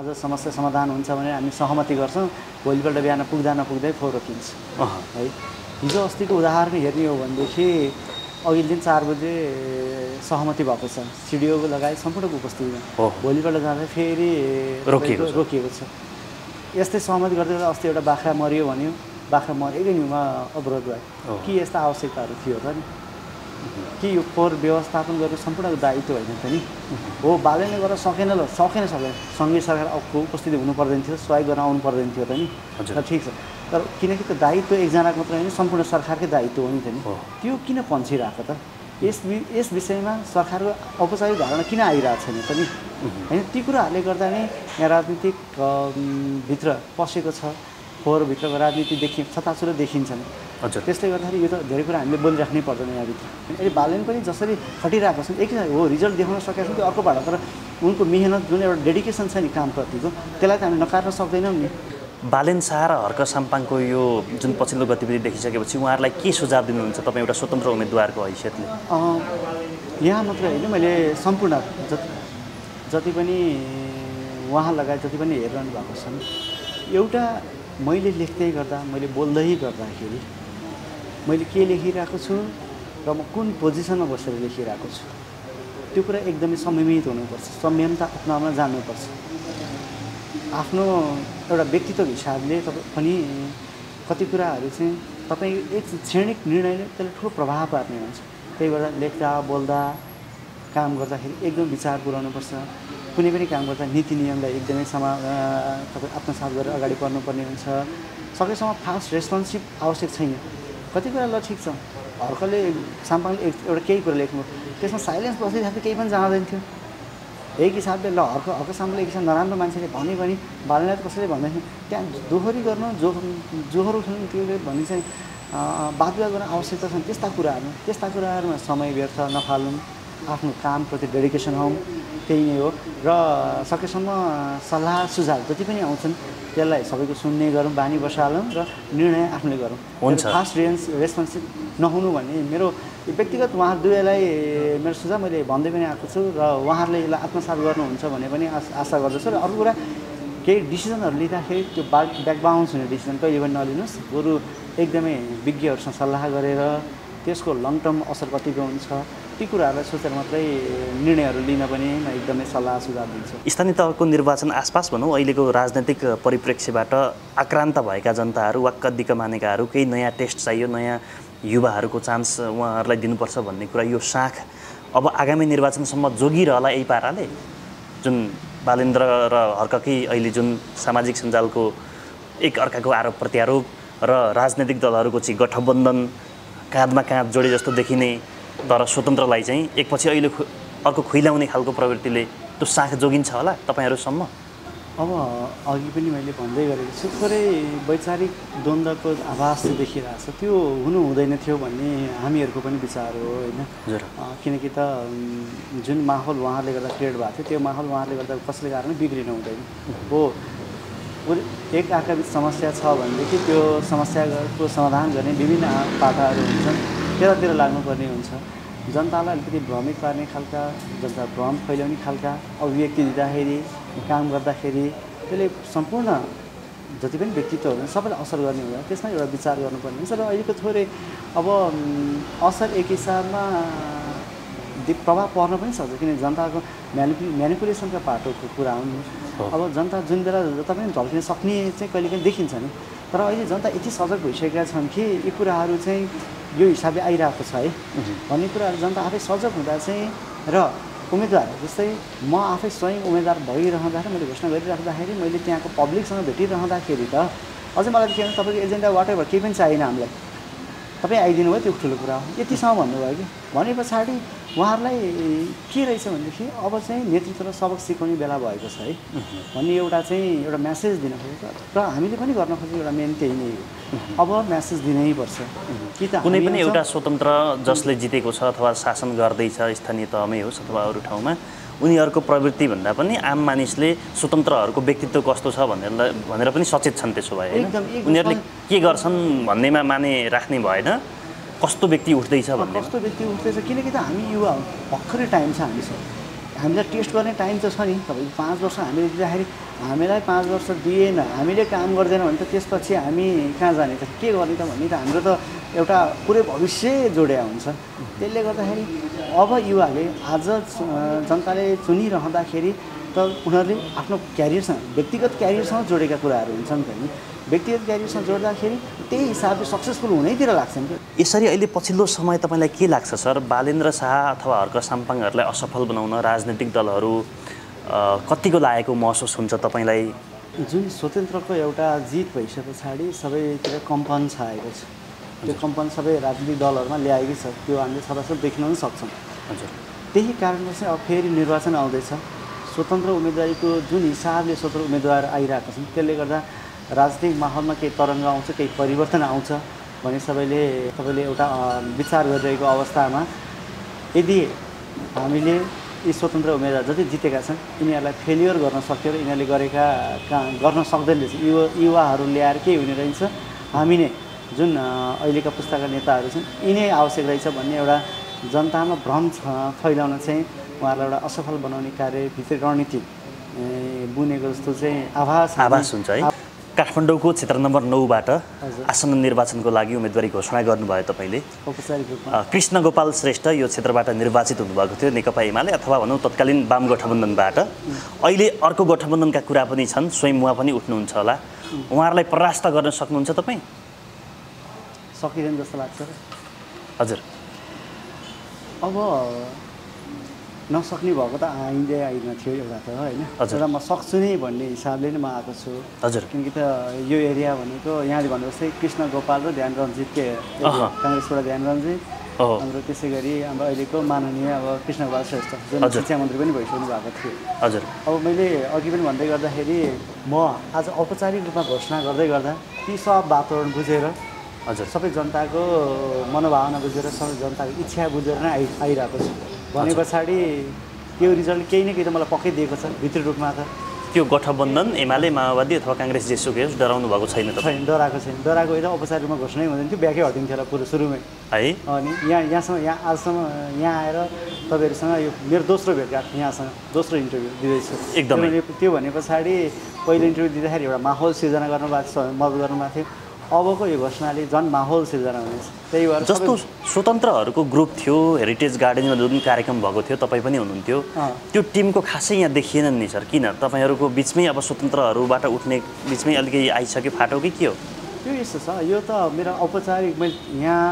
आज समस्या समाधान हुन्छ भने हामी सहमति गर्छौं, भोलिपल्ट बिहान पुग्दा नपुग्दै फोहोर किन्छौं है। हिजो अस्तिको उदाहरण हेर्ने हो भनेदेखि अघिल्लो दिन 4 बजे सहमति भएको छ, सिडिओको लगायत सम्पूर्णको उपस्थितिमा, भोलिपल्ट जाँदा फेरि रोकिएको छ। यस्तै सहमति गर्दै गर्दा अस्ति एउटा बाख्रा मरियो भन्यो, बाख्रा मरेकै न्युमा अवरोध भयो। के यस्ता आवश्यकताहरू थियो त नि? कि यो फोहोर व्यवस्थापन गर्नु सम्पूर्णको दायित्व होइन त नि? हो, बालेनले गर्न सकेन, ल सकेन सकेन, सङ्घीय सरकारको उपस्थिति हुनु पर्दैन थियो, सहयोग गर्न आउनु पर्दैन थियो त नि? र ठिक छ, तर किनकि त्यो दायित्व एकजनाको मात्र होइन, सम्पूर्ण सरकारकै दायित्व हो नि त नि? त्यो किन पन्छिरहेको त? यस विषयमा सरकारको औपचारिक धारणा किन आइरहेको छैन त नि? हैन, ती कुराहरूले गर्दा नै यहाँ राजनीतिक भित्र पसेको छ, फोहोरभित्रको राजनीति छताछुल्लो देखिन्छन्। हजुर, त्यसले गर्दाखेरि यो त धेरै कुरा हामीले बोलिराख्नै पर्दैन यहाँभित्र। अहिले बालन पनि जसरी खटिरहेको छ, एक हो रिजल्ट देखाउन सकेको छ, अर्को भाडा तर उनको मेहनत जुन एउटा डेडिकेसन छ नि कामप्रतिको, त्यसलाई त हामी नकार्न सक्दैनौँ नि। बालेन शाह र हर्क साम्पाङको यो जुन पछिल्लो गतिविधि देखिसकेपछि उहाँहरूलाई के सुझाव दिनुहुन्छ तपाईँ एउटा स्वतन्त्र उम्मेदवारको हैसियतले? यहाँ मात्र होइन, मैले सम्पूर्ण जति पनि उहाँ लगायत जति पनि हेरिरहनु भएको छ, एउटा मैले लेख्दै गर्दा, मैले बोल्दै गर्दाखेरि मैले के लेखिरहेको छु र म कुन पोजिसनमा बसेर लेखिरहेको छु, त्यो कुरा एकदमै संयमित हुनुपर्छ, संयमता अपनाउन जान्नुपर्छ। आफ्नो एउटा व्यक्तित्व हिसाबले तपाईँ पनि कति कुराहरू चाहिँ तपाईँ एक क्षणिक निर्णयले त्यसले ठुलो प्रभाव पार्ने हुन्छ। त्यही भएर लेख्दा, बोल्दा, काम गर्दाखेरि एकदम विचार पुर्याउनुपर्छ। कुनै पनि काम गर्दा नीति नियमलाई एकदमै तपाईँ आत्मसात गरेर अगाडि बढ्नुपर्ने हुन्छ। सकेसम्म फास्ट रेस्पोन्सिभ आवश्यक छैन। कति कुरा ल ठिक छ, हर्कले साम्पाङले एउटा केही कुरा लेख्नु, त्यसमा साइलेन्स बसिरहेको केही पनि जाँदैन थियो। एक हिसाबले ल हर्क साम्पाङले एक हिसाबले नराम्रो मान्छेले भन्यो भने बालेनलाई कसैले भन्दाखेरि त्यहाँ दोहोरी गर्नु, जोहोरो खेल्नु, त्यो भन्ने चाहिँ बात विवाद गर्न आवश्यकता छन्। त्यस्ता कुराहरूमा समय व्यर्थ नफालौँ, आफ्नो कामप्रति डेडिकेसन हौँ, त्यही नै हो। र सकेसम्म सल्लाह सुझाव जति पनि आउँछन् त्यसलाई सबैको सुन्ने गरौँ, बानी बसालौँ र निर्णय आफूले गरौँ। फास्ट रेस्पोन्सिभ नहुनु भन्ने मेरो व्यक्तिगत उहाँहरू दुवैलाई मेरो सुझाव मैले भन्दै पनि आएको छु र उहाँहरूले यसलाई आत्मसात गर्नुहुन्छ भन्ने पनि आशा गर्दछु। र अर्को कुरा, केही डिसिजनहरू लिँदाखेरि त्यो ब्याकबाउन्स हुने डिसिजन कहिले पनि नलिनुहोस्, बरु एकदमै विज्ञहरूसँग सल्लाह गरेर त्यसको लङ टर्म असर कतिको हुन्छ ती कुराहरूलाई सोचेर मात्रै निर्णयहरू लिन पनि म एकदमै सल्लाह सुझाव दिन्छु। स्थानीय तहको निर्वाचन आसपास भनौँ, अहिलेको राजनैतिक परिप्रेक्ष्यबाट आक्रान्त भएका जनताहरू वा कद्दिक मानेकाहरू केही नयाँ टेस्ट चाहियो, नयाँ युवाहरूको चान्स उहाँहरूलाई दिनुपर्छ भन्ने कुरा, यो साख अब आगामी निर्वाचनसम्म जोगिरहला यही पाराले? जुन बालेन्द्र र हर्ककै अहिले जुन सामाजिक सञ्जालको एक अर्काको आरोप प्रत्यारोप र राजनैतिक दलहरूको चाहिँ गठबन्धन, काँधमा काँध जोडे जस्तो देखिने, तर स्वतन्त्रलाई चाहिँ एकपछि अहिले अर्को खुइलाउने खालको प्रवृत्तिले त्यो साख जोगिन्छ होला तपाईँहरूसम्म? अब अघि पनि मैले भन्दै गरेको छु, थोरै वैचारिक द्वन्द्वको आभास देखिरहेको छ, त्यो हुनु हुँदैन थियो भन्ने हामीहरूको पनि विचार हो होइन। किनकि त जुन माहौल उहाँहरूले गर्दा क्रिएट भएको थियो, त्यो माहौल उहाँहरूले गर्दा कसैले कारण बिग्रिनु हुँदैन हो। एक आक्रमित समस्या छ भनेदेखि त्यो समस्याको समाधान गर्ने विभिन्न पाटाहरू हुन्छन्, त्यतातिर लाग्नुपर्ने हुन्छ। जनतालाई अलिकति भ्रमित पार्ने खालका, जनता भ्रम फैलाउने खालका अभिव्यक्ति दिँदाखेरि, काम गर्दाखेरि त्यसले सम्पूर्ण जति पनि व्यक्तित्वहरू सबैलाई असर गर्ने हुँदा त्यसमा एउटा विचार गर्नुपर्ने हुन्छ। र अहिलेको थोरै अब असर एक हिसाबमा प्रभाव पर्न पनि सक्छ, किनभने जनताको म्यानिपुलेसनका पाटोको कुरा हुनु। अब जनता जुन बेला जता पनि झल्किन सक्ने चाहिँ कहिलेकाहीँ देखिन्छ नि, तर अहिले जनता यति सजग भइसकेका छन् कि यी कुराहरू चाहिँ यो हिसाबले आइरहेको छ है भन्ने कुराहरू जनता आफै सजग हुँदा चाहिँ र उम्मेदवार जस्तै म आफै स्वयं उम्मेदवार भइरहँदाखेरि, मैले घोषणा गरिराख्दाखेरि, मैले त्यहाँको पब्लिकसँग भेटिरहँदाखेरि त अझै मलाई के भन्नु, तपाईँको एजेन्डा वाट एभर केही पनि चाहिएन हामीलाई, तपाईँ आइदिनु भयो त्यो ठुलो कुरा हो, यतिसम्म भन्नुभयो कि। भने पछाडि उहाँहरूलाई के रहेछ भनेदेखि अब चाहिँ नेतृत्वलाई सबक सिकाउने बेला भएको छ है भन्ने एउटा चाहिँ एउटा म्यासेज दिन खोजेको, र हामीले पनि गर्न खोजेको एउटा मेन त्यही नै हो। अब म्यासेज दिनैपर्छ कि त कुनै पनि एउटा स्वतन्त्र जसले जितेको छ अथवा शासन गर्दैछ, स्थानीय तहमै होस् अथवा अरू ठाउँमा, उनीहरूको प्रवृत्तिभन्दा पनि आम मानिसले स्वतन्त्रहरूको व्यक्तित्व कस्तो छ भनेर पनि सचेत छन्। त्यसो भए उनीहरूले के गर्छन् भन्नेमा माने राख्ने भएन, कस्तो व्यक्ति उठ्दैछ भन्ने, कस्तो व्यक्ति उठ्दैछ। किनकि त हामी युवा हौ, भर्खरै टाइम छ हामीसँग, हामीलाई टेस्ट गर्ने टाइम त छ नि। तपाईको 5 वर्ष हामीले दिँदाखेरि हामीलाई 5 वर्ष दिएन, हामीले काम गर्दैन भने त त्यसपछि हामी कहाँ जाने त, के गर्ने त भन्ने त हाम्रो त एउटा पुरै भविष्य जोड्या हुन्छ। त्यसले गर्दाखेरि अब युवाले आज जनताले चुनिरहँदाखेरि त उनीहरूले आफ्नो क्यारियरसँग, व्यक्तिगत क्यारियरसँग जोडेका कुराहरू हुन्छन् भने व्यक्तिगत क्यारियरसँग जोड्दाखेरि त्यही हिसाबले सक्सेसफुल हुनैतिर लाग्छन्। यसरी अहिले पछिल्लो समय तपाईँलाई के लाग्छ सर, बालेन्द्र शाह अथवा हर्क साम्पाङहरूलाई असफल बनाउन राजनीतिक दलहरू कतिको लागेको महसुस हुन्छ तपाईँलाई? जुन स्वतन्त्रको एउटा जित भइसके पछाडि सबैतिर कम्पन छाएको छ, त्यो कम्पन सबै राजनीतिक दलहरूमा ल्याएकै छ, त्यो हामीले सदासम्म देख्न पनि सक्छौँ। हजुर, त्यही कारणले चाहिँ अब फेरि निर्वाचन आउँदैछ, स्वतन्त्र उम्मेदवारीको जुन हिसाबले स्वतन्त्र उम्मेदवार आइरहेका छन् त्यसले गर्दा राजनीतिक माहौलमा केही तरङ्ग आउँछ, केही परिवर्तन आउँछ भने तपाईँले एउटा विचार गरिरहेको अवस्थामा यदि हामीले यी स्वतन्त्र उम्मेदवार जति जितेका छन् यिनीहरूलाई फेलियर गर्न सक्यो र यिनीहरूले गरेका काम गर्न सक्दैन रहेछ, युवाहरू ल्याएर के हुने रहेछ, हामी नै जुन अहिलेका पुस्ताका नेताहरू छन् यिनै आवश्यक रहेछ भन्ने एउटा जनतामा भ्रम फैलाउन चाहिँ उहाँहरूलाई एउटा असफल बनाउने कार्यभित्र रणनीति बुनेको जस्तो चाहिँ आभास हुन्छ है। काठमाडौँको क्षेत्र नम्बर 9बाट आसन्न निर्वाचनको लागि उम्मेदवारी घोषणा गर्नुभयो तपाईँले। औपचारिक रूपमा कृष्ण गोपाल श्रेष्ठ यो क्षेत्रबाट निर्वाचित हुनुभएको थियो नेकपा एमाले अथवा भनौँ तत्कालीन वाम गठबन्धनबाट। अहिले अर्को गठबन्धनका कुरा पनि छन्, स्वयं उहाँ पनि उठ्नुहुन्छ होला, उहाँहरूलाई परास्त गर्न सक्नुहुन्छ तपाईँ? सकिँदैन जस्तो लाग्छ। हजुर, अब नसक्ने भएको त आइँदै आइन थियो एउटा त होइन, एउटा म सक्छु नि भन्ने हिसाबले नै म आएको छु। हजुर, किनकि त यो एरिया भनेको यहाँले भन्नुहोस् कृष्ण गोपाल र ध्यान रञ्जितले, काङ्ग्रेसबाट ध्यान रञ्जित, हाम्रो त्यसै गरी हाम्रो अहिलेको माननीय अब कृष्ण गोपाल श्रेष्ठ जुन शिक्षा मन्त्री पनि भइसक्नु भएको थियो। हजुर, अब मैले अघि पनि भन्दै गर्दाखेरि म आज औपचारिक रूपमा घोषणा गर्दै गर्दा ती सब वातावरण बुझेर, हजुर, सबै जनताको मनोभावना बुझेर, सबै जनताको इच्छा बुझेर नै आइरहेको छु। भने पछाडि यो रिजल्ट केही न केही त मलाई पक्कै दिएको छ भित्री रूपमा। त त्यो गठबन्धन एमाले माओवादी अथवा काङ्ग्रेस जेसुकै होस् डराउनु भएको छैन? छैन, डराएको छैन। डराएको होइन, औपचारिक रूपमा घोषणै हुँदैन थियो, ब्याकै हटिन्थ्यो होला पुरो सुरुमै है। अनि यहाँ आजसम्म यहाँ आएर तपाईँहरूसँग यो मेरो दोस्रो भेटघाट, यहाँसँग दोस्रो इन्टरभ्यू दिँदैछु एकदमै। त्यो भने पछाडि पहिलो इन्टरभ्यू दिँदाखेरि एउटा माहौल सिर्जना गर्नुभएको छ, मद्दत गर्नुभएको थियो, अबको यो घोषणाले झन् माहौल सिर्जना हुनेछ। त्यही भएर जस्तो स्वतन्त्रहरूको ग्रुप थियो, हेरिटेज गार्डनमा जुन कार्यक्रम भएको थियो तपाईँ पनि हुनुहुन्थ्यो, त्यो टिमको खासै यहाँ देखिएन नि सर, किन? तपाईँहरूको बिचमै अब स्वतन्त्रहरूबाट उठ्ने बिचमै अलिकति आइसक्यो फाटो कि के हो? त्यो यस्तो छ, यो त मेरो औपचारिक मैले यहाँ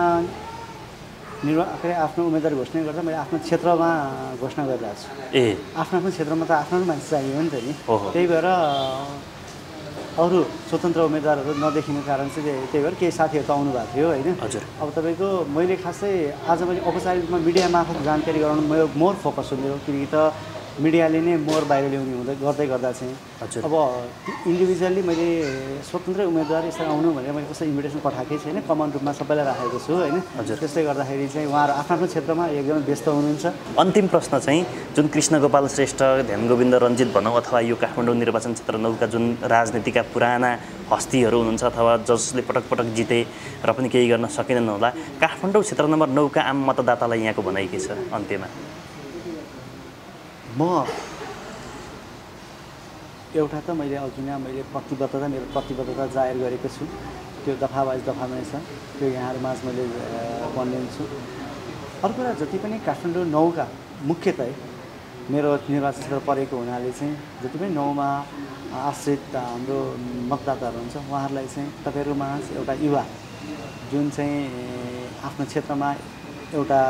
आफ्नो उम्मेदवार घोषणा गर्दा मैले आफ्नो क्षेत्रमा घोषणा गरिरहेको छु। ए, आफ्नो क्षेत्रमा त आफ्नो मान्छे चाहियो नि त नि। त्यही भएर अरू स्वतन्त्र उम्मेदवारहरू नदेखिने कारण चाहिँ त्यही भएर केही साथीहरू त आउनु भएको थियो होइन। हजुर, अब तपाईँको मैले खासै आज मैले औपचारिक रूपमा मिडिया मार्फत जानकारी गराउनु मेरो मोर फोकस हुन्थ्यो, किनकि त मिडियाले नै मोर बाहिर ल्याउने हुँदै गर्दै गर्दा चाहिँ। हजुर, अब इन्डिभिजुअल्ली मैले स्वतन्त्र उम्मेदवार यसरी आउनु भनेर मैले कसै इन्भिटेसन पठाएकै छैन, कमन रूपमा सबैलाई राखेको छु होइन। त्यसले गर्दाखेरि चाहिँ उहाँहरू आफ्नो क्षेत्रमा एकदमै व्यस्त हुनुहुन्छ। अन्तिम प्रश्न चाहिँ जुन कृष्ण गोपाल श्रेष्ठ, ध्यान गोविन्द रञ्जित भनौँ अथवा यो काठमाडौँ निर्वाचन क्षेत्र 9का जुन राजनीतिका पुराना हस्तीहरू हुनुहुन्छ अथवा जसले पटक पटक जिते र पनि केही गर्न सकेनन् होला, काठमाडौँ क्षेत्र नम्बर 9का आम मतदातालाई यहाँको भनाइ के छ अन्त्यमा? म एउटा त मैले अघि नै मेरो प्रतिबद्धता जाहेर गरेको छु, त्यो दफामा छ, त्यो यहाँहरूमा मैले भनिदिन्छु। अर्को कुरा जति पनि काठमाडौँ 9का मुख्यतः मेरो निर्वाचन क्षेत्र परेको हुनाले चाहिँ जति पनि 9मा आश्रित हाम्रो मतदाताहरू हुन्छ उहाँहरूलाई चाहिँ तपाईँहरूमा एउटा युवा जुन चाहिँ आफ्नो क्षेत्रमा एउटा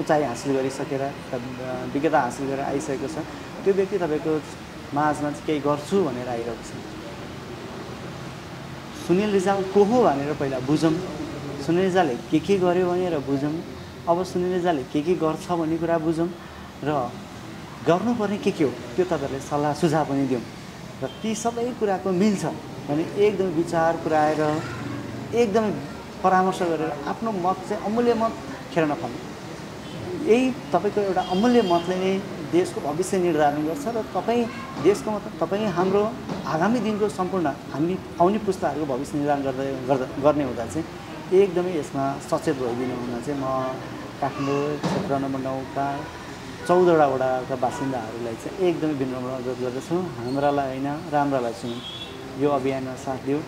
उचाइ हासिल गरिसकेर विज्ञता हासिल गरेर आइसकेको छ, त्यो व्यक्ति तपाईँको माझमा चाहिँ केही गर्छु भनेर आइरहेको छ। सुनिल रिजाल को हो भनेर पहिला बुझौँ, सुनिल रिजालले के गर्यो भनेर बुझौँ, अब सुनिल रिजालले के गर्छ भन्ने कुरा बुझौँ र गर्नुपर्ने के हो त्यो तपाईँहरूले सल्लाह सुझाव पनि दिउँ र ती सबै कुराको मिल्छ भने एकदम विचार पुऱ्याएर एकदम परामर्श गरेर आफ्नो मत चाहिँ अमूल्य मत खेर नफाल्नु। यही तपाईको एउटा अमूल्य मतले नै देशको भविष्य निर्धारण गर्छ र तपाईँ देशको मतलब तपाईँ हाम्रो आगामी दिनको सम्पूर्ण हामी आउने पुस्ताहरूको भविष्य निर्धारण गर्ने हुँदा चाहिँ एकदमै यसमा सचेत भइदिनु हुन चाहिँ म काठमाडौँ क्षेत्र नम्बर 9का 14 वडा का बासिंदा एकदम विनम्र अनुरोध गर्दछु हाम्रालाई हैन राम्रालाई सुनौं यो अभियानमा साथ दिऊ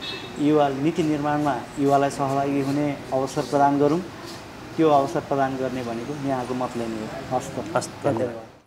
युवा नीति निर्माणमा युवालाई सहभागी हुने अवसर प्रदान गरौं त्यो अवसर प्रदान गर्ने भनेको यहाँको मतले नै हो। हस्त धन्यवाद।